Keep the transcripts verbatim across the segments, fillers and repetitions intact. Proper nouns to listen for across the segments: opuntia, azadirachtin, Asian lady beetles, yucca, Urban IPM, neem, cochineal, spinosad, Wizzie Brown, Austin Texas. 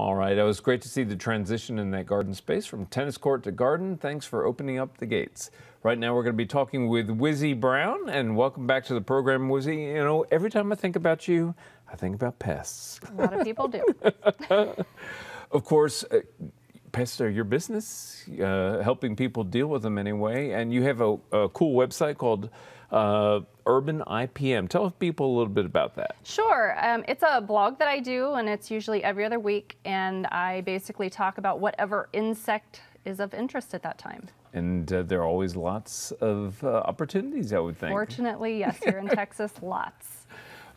All right, it was great to see the transition in that garden space from tennis court to garden. Thanks for opening up the gates. Right now we're going to be talking with Wizzie Brown, and welcome back to the program, Wizzie. You know, every time I think about you, I think about pests. A lot of people do. Of course, uh, pests are your business, uh, helping people deal with them anyway, and you have a, a cool website called uh, Urban I P M. Tell people a little bit about that. Sure. Um, it's a blog that I do, and it's usually every other week, and I basically talk about whatever insect is of interest at that time. And uh, there are always lots of uh, opportunities, I would think. Fortunately, yes, here in Texas, lots.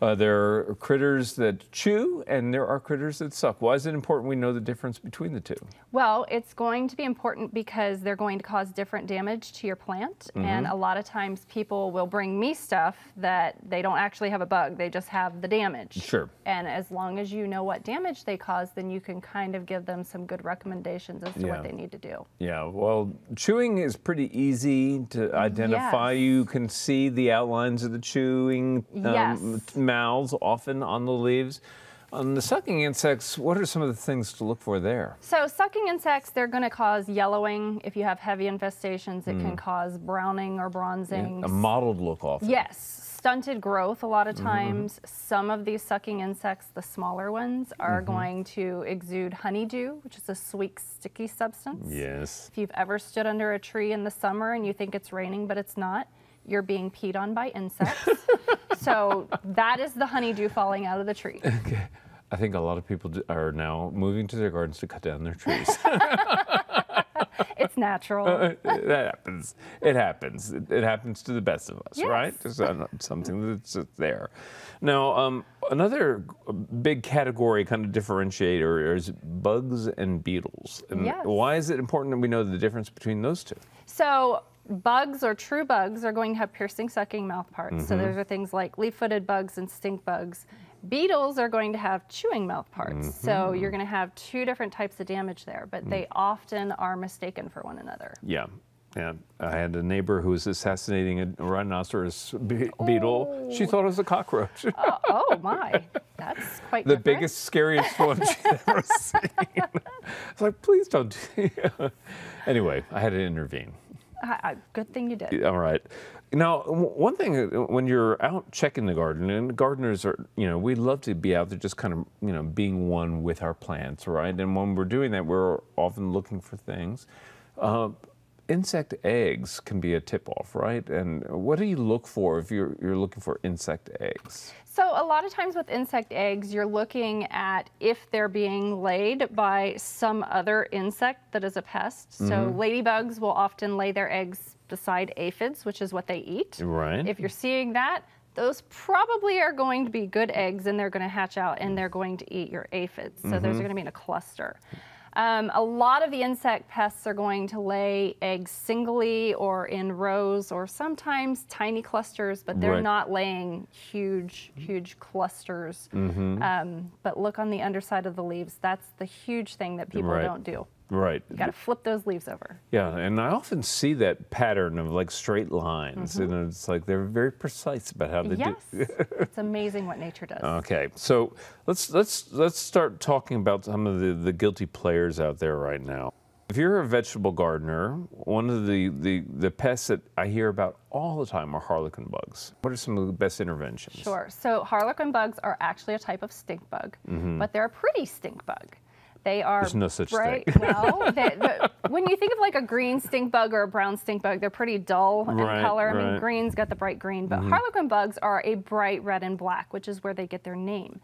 Uh, there are critters that chew, and there are critters that suck. Why is it important we know the difference between the two? Well, it's going to be important because they're going to cause different damage to your plant. Mm-hmm. And a lot of times people will bring me stuff that they don't actually have a bug. They just have the damage. Sure. And as long as you know what damage they cause, then you can kind of give them some good recommendations as to yeah. what they need to do. Yeah. Well, chewing is pretty easy to identify. Yes. You can see the outlines of the chewing. Um, yes. Mouths often on the leaves. On the sucking insects, what are some of the things to look for there? So sucking insects, they're going to cause yellowing. If you have heavy infestations, it mm. can cause browning or bronzing. Yeah, a mottled look often. Yes. Stunted growth a lot of times. Mm-hmm. Some of these sucking insects, the smaller ones, are mm-hmm. going to exude honeydew, which is a sweet, sticky substance. Yes. If you've ever stood under a tree in the summer and you think it's raining, but it's not, you're being peed on by insects. So that is the honeydew falling out of the tree. Okay. I think a lot of people are now moving to their gardens to cut down their trees. It's natural. Uh, that happens. It happens. It, it happens to the best of us, yes. right? It's something that's there. Now, um, another big category, kind of differentiator, is bugs and beetles. And yes. why is it important that we know the difference between those two? So bugs, or true bugs, are going to have piercing, sucking mouth parts. Mm-hmm. So those are things like leaf-footed bugs and stink bugs. Beetles are going to have chewing mouth parts. Mm-hmm. So you're going to have two different types of damage there, but mm. they often are mistaken for one another. Yeah. Yeah, I had a neighbor who was assassinating a rhinoceros be oh. beetle. She thought it was a cockroach. Uh, oh my, that's quite the different. biggest, scariest one she's ever seen. I was like, please don't. Anyway, I had to intervene. Uh, good thing you did. All right. Now, one thing, when you're out checking the garden, and gardeners are, you know, we love to be out there just kind of, you know, being one with our plants, right? And when we're doing that, we're often looking for things. Uh, insect eggs can be a tip-off, right? And what do you look for if you're, you're looking for insect eggs? So a lot of times with insect eggs, you're looking at if they're being laid by some other insect that is a pest. Mm-hmm. So ladybugs will often lay their eggs beside aphids, which is what they eat. Right. If you're seeing that, those probably are going to be good eggs, and they're going to hatch out, and they're going to eat your aphids. So mm-hmm. those are going to be in a cluster. Um, a lot of the insect pests are going to lay eggs singly or in rows or sometimes tiny clusters, but they're right. not laying huge, huge clusters. Mm-hmm. um, but look on the underside of the leaves. That's the huge thing that people right. don't do. Right. You got to flip those leaves over. Yeah, and I often see that pattern of like straight lines, mm-hmm. and it's like they're very precise about how they yes. do. It's amazing what nature does. Okay, so let's let's let's start talking about some of the, the guilty players out there right now. If you're a vegetable gardener, one of the, the, the pests that I hear about all the time are harlequin bugs. What are some of the best interventions? Sure. So harlequin bugs are actually a type of stink bug, mm-hmm. but they're a pretty stink bug. They are There's no such bright, thing. Well, they, the, when you think of like a green stink bug or a brown stink bug, they're pretty dull in right, color. Right. I mean, green's got the bright green, but mm-hmm. harlequin bugs are a bright red and black, which is where they get their name.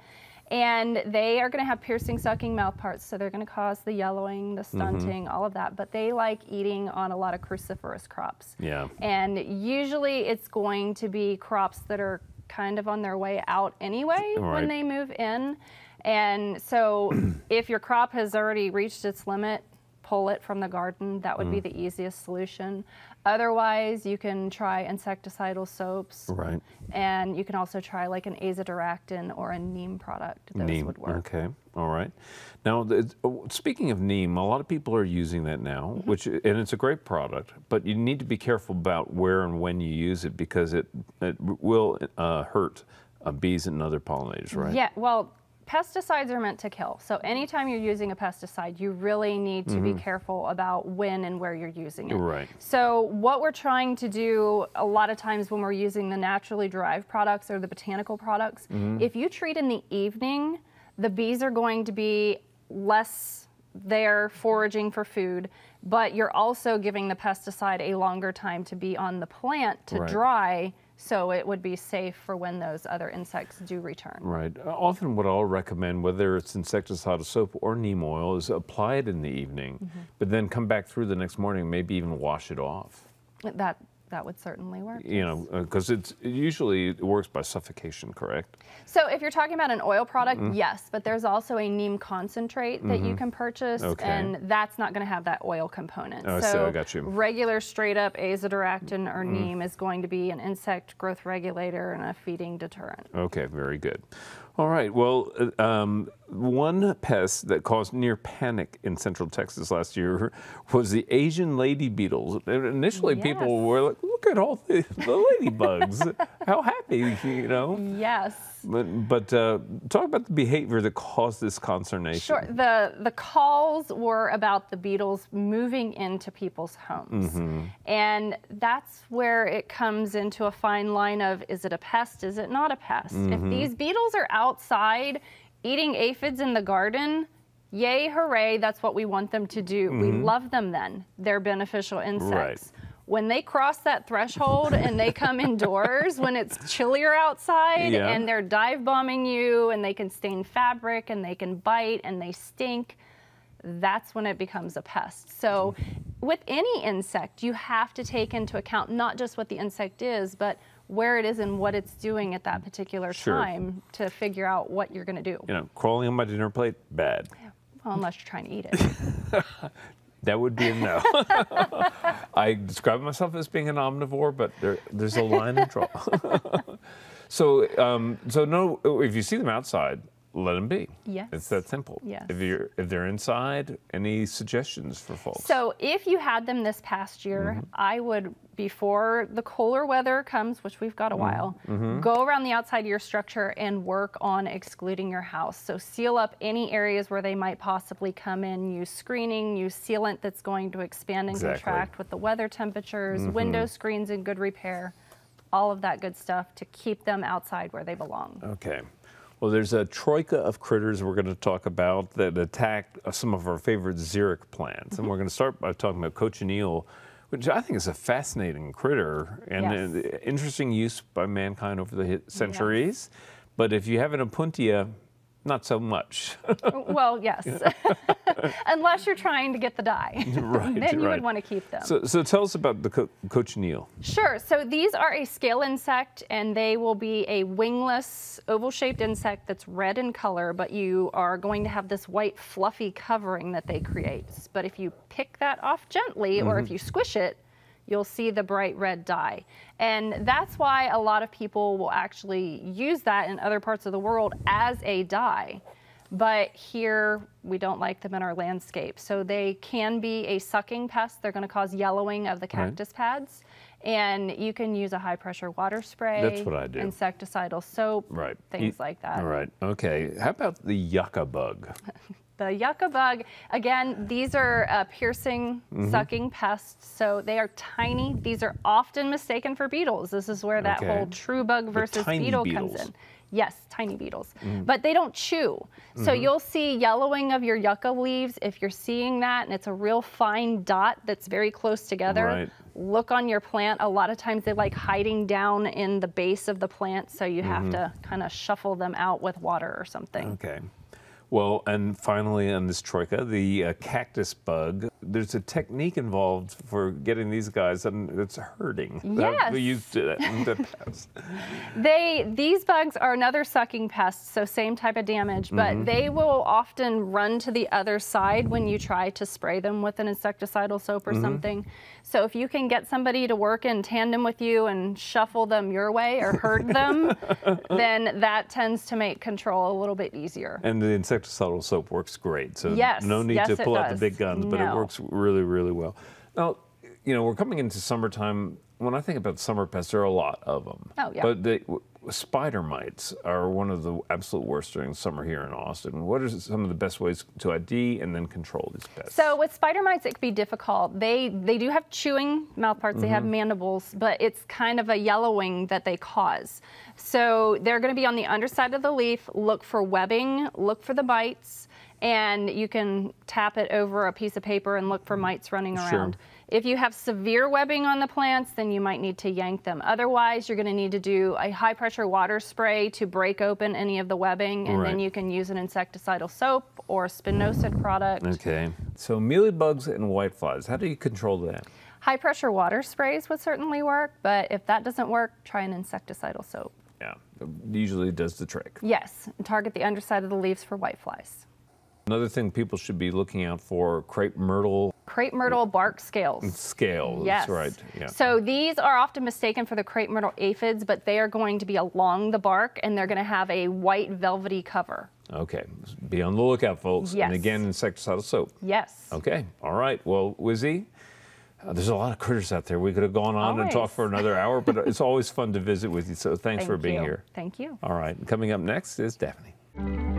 And they are going to have piercing, sucking mouth parts, so they're going to cause the yellowing, the stunting, mm-hmm. all of that. But they like eating on a lot of cruciferous crops. Yeah. And usually it's going to be crops that are kind of on their way out anyway right. when they move in. And so if your crop has already reached its limit, pull it from the garden. That would mm. be the easiest solution. Otherwise, you can try insecticidal soaps. Right. And you can also try like an azadirachtin or a neem product. Those neem. would work. Okay. All right. Now, the, speaking of neem, a lot of people are using that now, mm-hmm. which and it's a great product, but you need to be careful about where and when you use it because it, it will uh, hurt uh, bees and other pollinators, right? Yeah. Well, pesticides are meant to kill. So anytime you're using a pesticide, you really need to mm-hmm. be careful about when and where you're using it. Right. So what we're trying to do a lot of times when we're using the naturally derived products or the botanical products, mm-hmm. if you treat in the evening, the bees are going to be less there foraging for food, but you're also giving the pesticide a longer time to be on the plant to right. dry, so it would be safe for when those other insects do return. Right. Often what I'll recommend, whether it's insecticidal soap or neem oil, is apply it in the evening, mm-hmm. but then come back through the next morning, maybe even wash it off. That That would certainly work. You know, because uh, it's it usually works by suffocation, correct? So if you're talking about an oil product, mm-hmm. yes, but there's also a neem concentrate that mm-hmm. you can purchase, okay. and that's not going to have that oil component. Oh, so, so I got you. Regular straight up azadirachtin or mm-hmm. neem is going to be an insect growth regulator and a feeding deterrent. Okay, very good. All right, well, um, one pest that caused near panic in Central Texas last year was the Asian lady beetles. Initially, yes. people were like, look at all the, the ladybugs. How happy, you know? Yes. But, but uh, talk about the behavior that caused this consternation. Sure. The, the calls were about the beetles moving into people's homes. Mm-hmm. And that's where it comes into a fine line of, is it a pest? Is it not a pest? Mm-hmm. If these beetles are outside eating aphids in the garden, yay, hooray, that's what we want them to do. Mm-hmm. We love them then. They're beneficial insects. Right. When they cross that threshold and they come indoors when it's chillier outside yeah. and they're dive bombing you and they can stain fabric and they can bite and they stink, that's when it becomes a pest. So with any insect, you have to take into account not just what the insect is, but where it is and what it's doing at that particular sure. time to figure out what you're gonna do. You know, crawling on my dinner plate, bad. Well, unless you're trying to eat it. That would be a no. I describe myself as being an omnivore, but there, there's a line to draw. so, um, so no, if you see them outside, let them be. Yes. It's that simple. Yes. If, you're, if they're inside, any suggestions for folks? So if you had them this past year, mm-hmm. I would, before the colder weather comes, which we've got a while, mm-hmm. go around the outside of your structure and work on excluding your house. So seal up any areas where they might possibly come in, use screening, use sealant that's going to expand and exactly. contract with the weather temperatures, mm-hmm. window screens in good repair, all of that good stuff to keep them outside where they belong. Okay. Well, there's a troika of critters we're going to talk about that attack some of our favorite xeric plants. Mm-hmm. And we're going to start by talking about cochineal, which I think is a fascinating critter and yes. an interesting use by mankind over the centuries. Yes. But if you have an opuntia, not so much. Well, yes. Unless you're trying to get the dye. Right, then you right. would want to keep them. So, so tell us about the co cochineal. Sure. So these are a scale insect, and they will be a wingless, oval-shaped insect that's red in color, but you are going to have this white, fluffy covering that they create. But if you pick that off gently, mm-hmm. or if you squish it, you'll see the bright red dye. And that's why a lot of people will actually use that in other parts of the world as a dye. But here, we don't like them in our landscape. So they can be a sucking pest. They're gonna cause yellowing of the cactus right. pads. And you can use a high pressure water spray. That's what I do. Insecticidal soap, right. things you, like that. All right, okay. How about the yucca bug? The yucca bug, again, these are uh, piercing, mm-hmm. sucking pests, so they are tiny. These are often mistaken for beetles. This is where that okay. whole true bug versus beetle beetles. comes in. Yes, tiny beetles, mm. but they don't chew. Mm-hmm. So you'll see yellowing of your yucca leaves if you're seeing that, and it's a real fine dot that's very close together. Right. Look on your plant. A lot of times they like hiding down in the base of the plant, so you mm-hmm. have to kind of shuffle them out with water or something. Okay. Well, and finally on this troika, the uh, cactus bug. There's a technique involved for getting these guys, and it's hurting. Yes. We used to that in the past. They, these bugs are another sucking pest, so same type of damage, but mm-hmm. they will often run to the other side when you try to spray them with an insecticidal soap or mm-hmm. something. So if you can get somebody to work in tandem with you and shuffle them your way or herd them, then that tends to make control a little bit easier. And the insecticidal soap works great, so yes. no need yes, to pull out does. the big guns, but no. it works really, really well. Now, you know, we're coming into summertime. When I think about summer pests, there are a lot of them. Oh, yeah. But they, spider mites are one of the absolute worst during the summer here in Austin. What are some of the best ways to I D and then control these pests? So with spider mites, it can be difficult. They they do have chewing mouth parts. Mm-hmm. They have mandibles, but it's kind of a yellowing that they cause. So they're going to be on the underside of the leaf. Look for webbing. Look for the bites. And you can tap it over a piece of paper and look for mites running around. Sure. If you have severe webbing on the plants, then you might need to yank them. Otherwise, you're going to need to do a high pressure water spray to break open any of the webbing, and right. then you can use an insecticidal soap or spinosad product. Okay. So mealybugs and whiteflies, how do you control that? High pressure water sprays would certainly work, but if that doesn't work, try an insecticidal soap. Yeah, it usually does the trick. Yes, and target the underside of the leaves for whiteflies. Another thing people should be looking out for, crepe myrtle. Crepe myrtle bark scales. Scales, yes. That's right. Yeah. So these are often mistaken for the crepe myrtle aphids, but they are going to be along the bark, and they're going to have a white velvety cover. Okay. Be on the lookout, folks. Yes. And again, insecticidal soap. Yes. Okay. All right. Well, Wizzie, uh, there's a lot of critters out there. We could have gone on always. and talked for another hour, but it's always fun to visit with you, so thanks Thank for being you. here. Thank you. All right. Coming up next is Daphne.